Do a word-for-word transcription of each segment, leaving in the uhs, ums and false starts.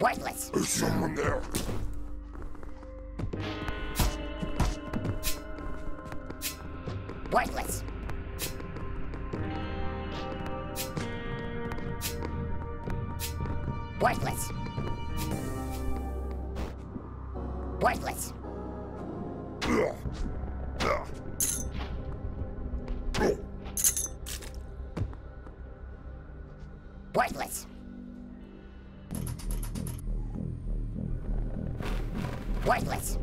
worthless. There's someone there. Worthless. Worthless. Worthless. Worthless. Worthless.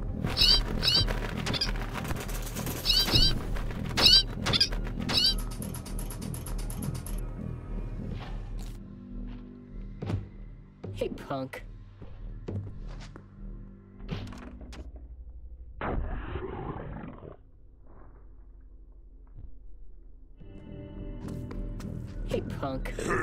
Hey, punk. Hey, punk. Hey.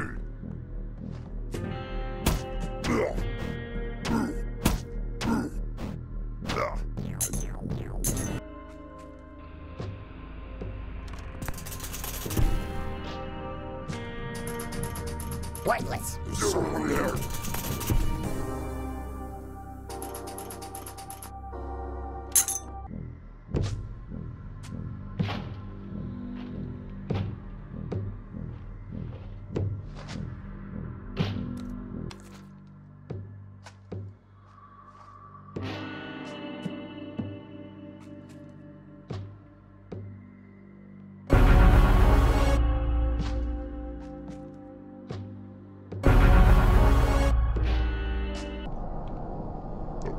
Worthless. There's someone there.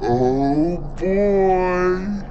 Oh boy!